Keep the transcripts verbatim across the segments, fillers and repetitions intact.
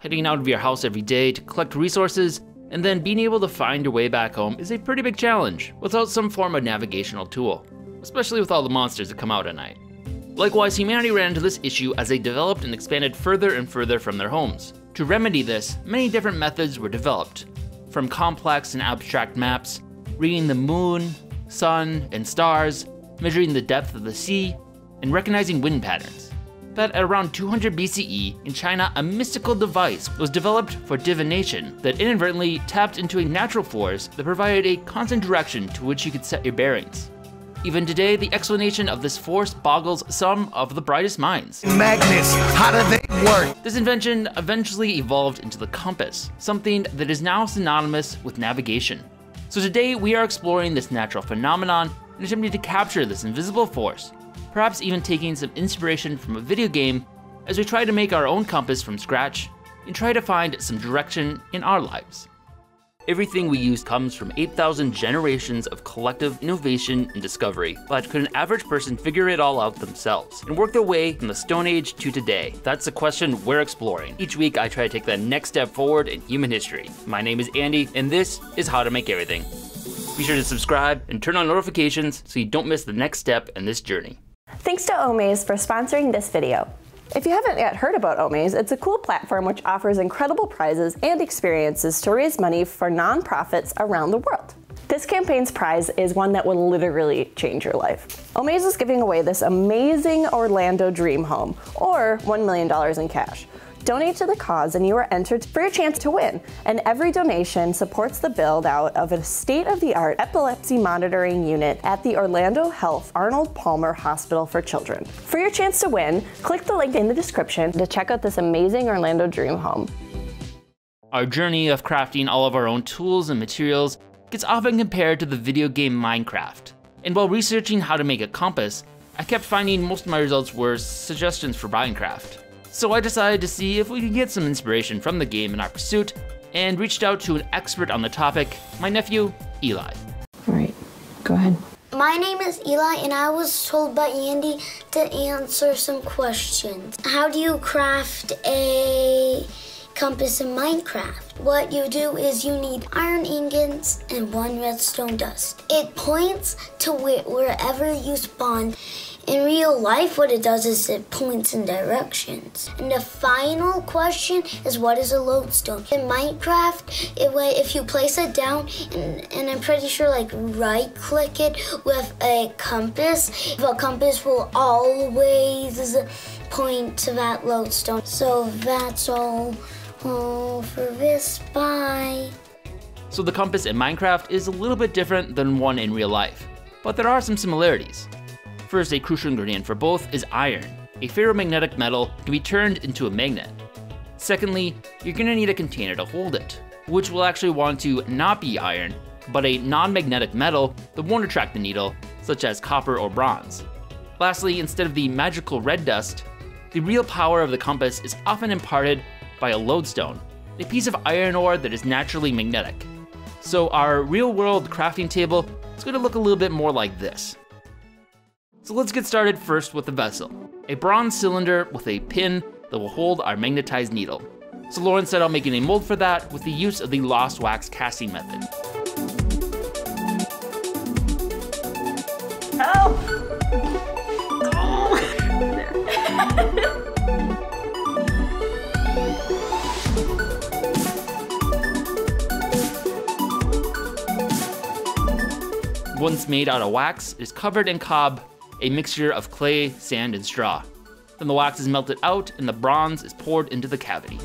Heading out of your house every day to collect resources and then being able to find your way back home is a pretty big challenge without some form of navigational tool, especially with all the monsters that come out at night. Likewise, humanity ran into this issue as they developed and expanded further and further from their homes. To remedy this, many different methods were developed, from complex and abstract maps, reading the moon, sun, and stars, measuring the depth of the sea, and recognizing wind patterns. But at around two hundred B C E, in China, a mystical device was developed for divination that inadvertently tapped into a natural force that provided a constant direction to which you could set your bearings. Even today, the explanation of this force boggles some of the brightest minds. Magnets, how do they work? This invention eventually evolved into the compass, something that is now synonymous with navigation. So today, we are exploring this natural phenomenon and attempting to capture this invisible force, perhaps even taking some inspiration from a video game as we try to make our own compass from scratch and try to find some direction in our lives. Everything we use comes from eight thousand generations of collective innovation and discovery, but could an average person figure it all out themselves and work their way from the Stone Age to today? That's the question we're exploring. Each week I try to take the next step forward in human history. My name is Andy, and this is How to Make Everything. Be sure to subscribe and turn on notifications so you don't miss the next step in this journey. Thanks to Omaze for sponsoring this video. If you haven't yet heard about Omaze, it's a cool platform which offers incredible prizes and experiences to raise money for nonprofits around the world. This campaign's prize is one that will literally change your life. Omaze is giving away this amazing Orlando dream home, or one million dollars in cash. Donate to the cause and you are entered for your chance to win, and every donation supports the build out of a state-of-the-art epilepsy monitoring unit at the Orlando Health Arnold Palmer Hospital for Children. For your chance to win, click the link in the description to check out this amazing Orlando dream home. Our journey of crafting all of our own tools and materials gets often compared to the video game Minecraft, and while researching how to make a compass, I kept finding most of my results were suggestions for Minecraft. So I decided to see if we could get some inspiration from the game in our pursuit, and reached out to an expert on the topic, my nephew, Eli. All right, go ahead. My name is Eli, and I was told by Andy to answer some questions. How do you craft a compass in Minecraft? What you do is you need iron ingots and one redstone dust. It points to where, wherever you spawn. In real life, what it does is it points in directions. And the final question is, what is a lodestone? In Minecraft, it, if you place it down, and, and I'm pretty sure like right-click it with a compass, the compass will always point to that lodestone. So that's all, all for this, bye. So the compass in Minecraft is a little bit different than one in real life, but there are some similarities. First, a crucial ingredient for both is iron. A ferromagnetic metal can be turned into a magnet. Secondly, you're gonna need a container to hold it, which will actually want to not be iron, but a non-magnetic metal that won't attract the needle, such as copper or bronze. Lastly, instead of the magical red dust, the real power of the compass is often imparted by a lodestone, a piece of iron ore that is naturally magnetic. So our real-world crafting table is gonna look a little bit more like this. So let's get started first with the vessel, a bronze cylinder with a pin that will hold our magnetized needle. So Lauren said I'll make a mold for that with the use of the lost wax casting method. Help! Oh. Once made out of wax, it is covered in cob, a mixture of clay, sand, and straw. Then the wax is melted out and the bronze is poured into the cavity.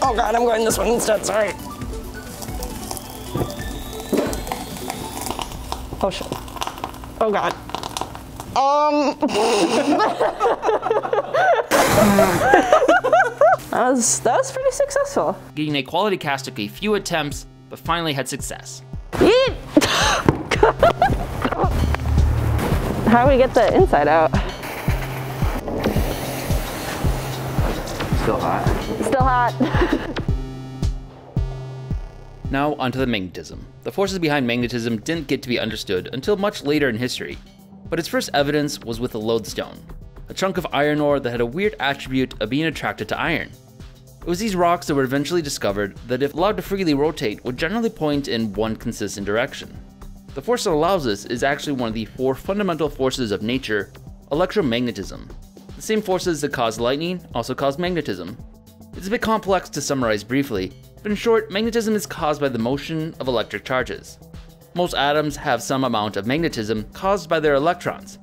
Oh God, I'm going this one instead, sorry. Oh shit. Oh God. Um. that was that was pretty successful. Getting a quality cast took a few attempts, but finally had success. Yeet! How do we get the inside out? Still hot. Still hot. Now onto the magnetism. The forces behind magnetism didn't get to be understood until much later in history, but its first evidence was with a lodestone, a chunk of iron ore that had a weird attribute of being attracted to iron. It was these rocks that were eventually discovered that if allowed to freely rotate would generally point in one consistent direction. The force that allows this is actually one of the four fundamental forces of nature, electromagnetism. The same forces that cause lightning also cause magnetism. It's a bit complex to summarize briefly, but in short, magnetism is caused by the motion of electric charges. Most atoms have some amount of magnetism caused by their electrons.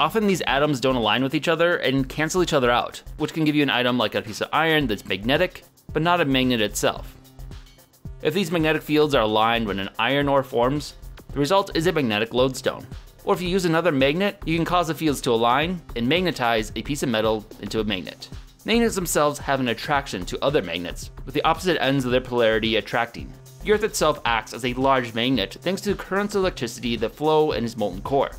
Often these atoms don't align with each other and cancel each other out, which can give you an item like a piece of iron that's magnetic, but not a magnet itself. If these magnetic fields are aligned when an iron ore forms, the result is a magnetic lodestone. Or if you use another magnet, you can cause the fields to align and magnetize a piece of metal into a magnet. Magnets themselves have an attraction to other magnets, with the opposite ends of their polarity attracting. The Earth itself acts as a large magnet thanks to the currents of electricity that flow in its molten core.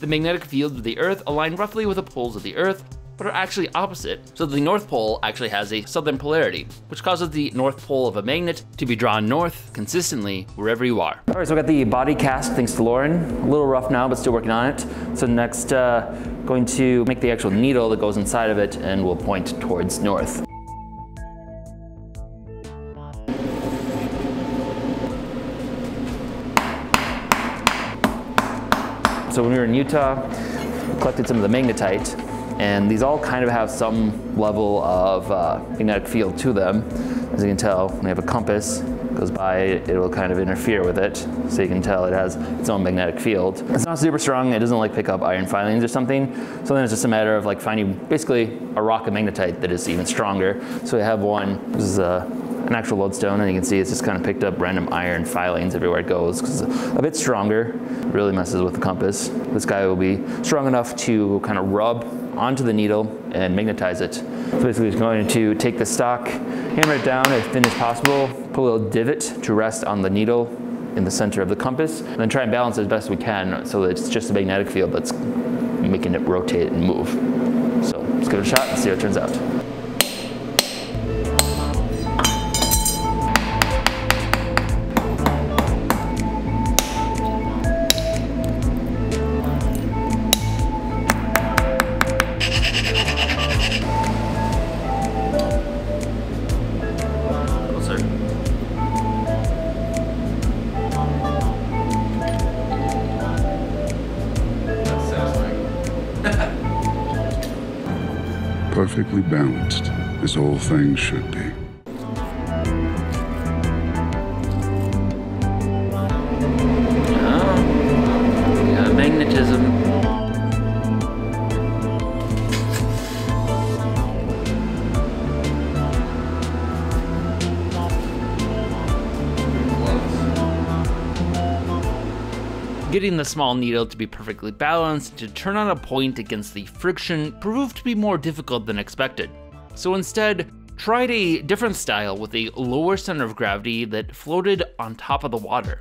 The magnetic fields of the Earth align roughly with the poles of the Earth, but are actually opposite, so the North Pole actually has a southern polarity, which causes the North Pole of a magnet to be drawn north consistently wherever you are. All right, so we got the body cast, thanks to Lauren. A little rough now, but still working on it. So next, uh, going to make the actual needle that goes inside of it, and we'll point towards north. So when we were in Utah, we collected some of the magnetite, and these all kind of have some level of uh, magnetic field to them. As you can tell, when you have a compass, it goes by, it will kind of interfere with it, so you can tell it has its own magnetic field. It's not super strong, it doesn't like pick up iron filings or something, so then it's just a matter of like finding basically a rock of magnetite that is even stronger. So we have one, this is a an actual lodestone, and you can see it's just kind of picked up random iron filings everywhere it goes because it's a bit stronger. It really messes with the compass. This guy will be strong enough to kind of rub onto the needle and magnetize it. So basically it's going to take the stock, hammer it down as thin as possible, put a little divot to rest on the needle in the center of the compass, and then try and balance it as best we can so that it's just the magnetic field that's making it rotate and move. So let's give it a shot and see how it turns out. Perfectly balanced, as all things should be. Oh, yeah, magnetism. Getting the small needle to be perfectly balanced to turn on a point against the friction proved to be more difficult than expected. So instead, tried a different style with a lower center of gravity that floated on top of the water.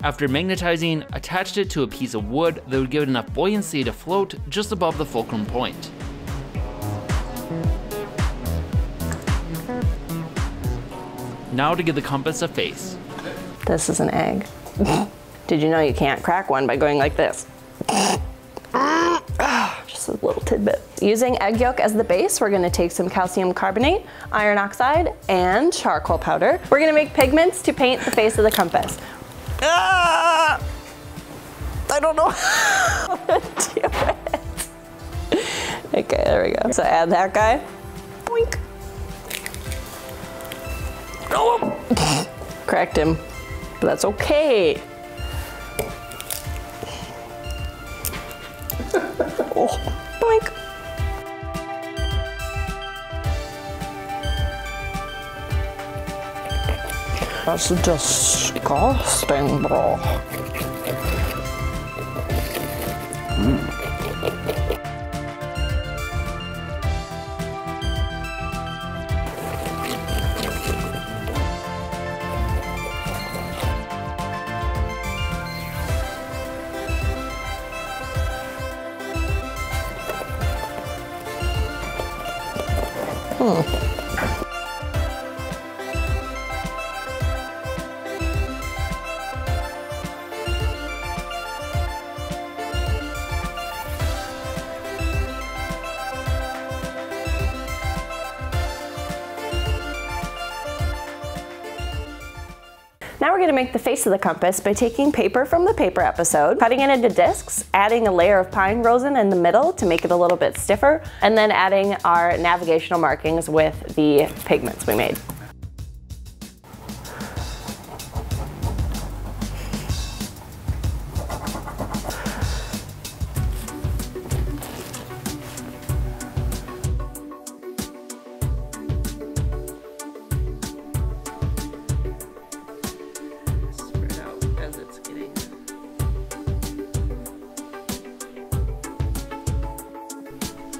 After magnetizing, attached it to a piece of wood that would give it enough buoyancy to float just above the fulcrum point. Now to give the compass a face. This is an egg. Did you know you can't crack one by going like this? Just a little tidbit. Using egg yolk as the base, we're gonna take some calcium carbonate, iron oxide, and charcoal powder. We're gonna make pigments to paint the face of the compass. Ah! I don't know how to do it. Okay, there we go. So add that guy. Boink. Oh! Cracked him, but that's okay. Oh, boink. That's disgusting, bro. Mm. Now we're gonna make the face of the compass by taking paper from the paper episode, cutting it into discs, adding a layer of pine rosin in the middle to make it a little bit stiffer, and then adding our navigational markings with the pigments we made.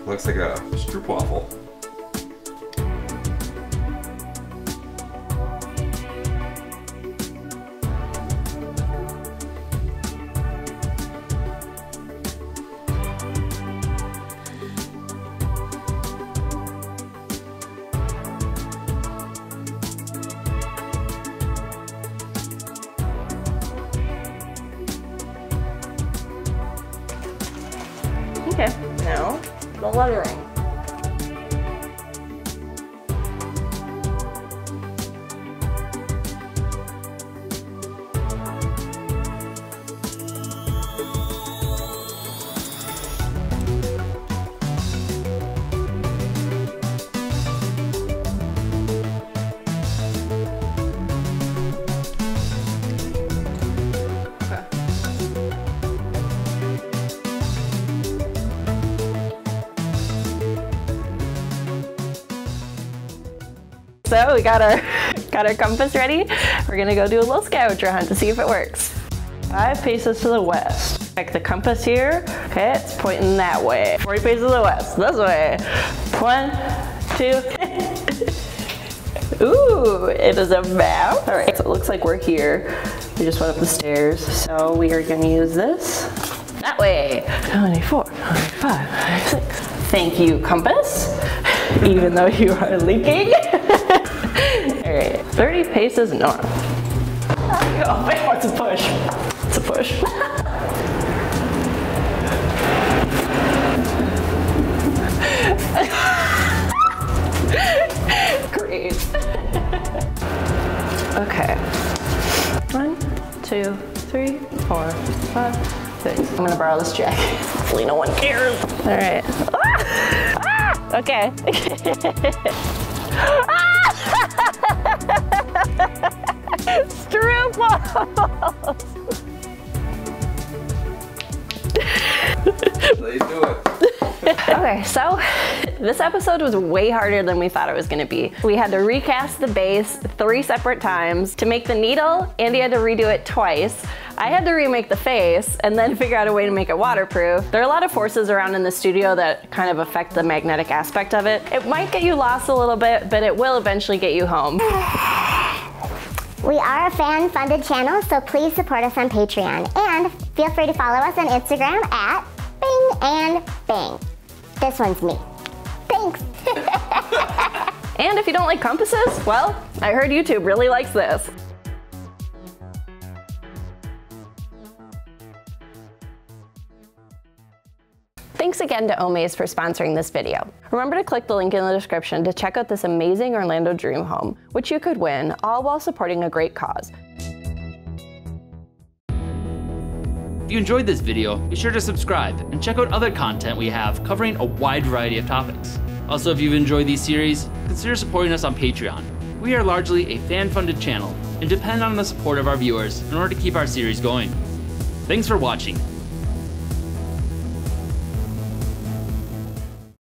Looks like a stroop waffle. Okay, now the lettering. So we got our got our compass ready. We're gonna go do a little scavenger hunt to see if it works. Five paces to the west. Check the compass here. Okay, it's pointing that way. forty paces to the west, this way. One, two. Ooh, it is a map. All right, so it looks like we're here. We just went up the stairs. So we are gonna use this. That way. ninety-four, ninety-five, ninety-six. Thank you, compass. Even though you are leaking. Alright, thirty paces north. Oh wait, what's a push? It's a push. Great. Okay. One, two, three, four, five, six. I'm gonna borrow this jacket. Hopefully no one cares. Alright. Ah! Ah! Okay. Ah! Stroop waffles! They do it. Okay, so this episode was way harder than we thought it was gonna be. We had to recast the base three separate times. To make the needle, Andy had to redo it twice. I had to remake the face and then figure out a way to make it waterproof. There are a lot of forces around in the studio that kind of affect the magnetic aspect of it. It might get you lost a little bit, but it will eventually get you home. We are a fan-funded channel, so please support us on Patreon. And feel free to follow us on Instagram at Bing and Bang. This one's me. Thanks. And if you don't like compasses, well, I heard YouTube really likes this. Thanks again to Omaze for sponsoring this video. Remember to click the link in the description to check out this amazing Orlando dream home, which you could win, all while supporting a great cause. If you enjoyed this video, be sure to subscribe and check out other content we have covering a wide variety of topics. Also, if you've enjoyed these series, consider supporting us on Patreon. We are largely a fan-funded channel and depend on the support of our viewers in order to keep our series going. Thanks for watching.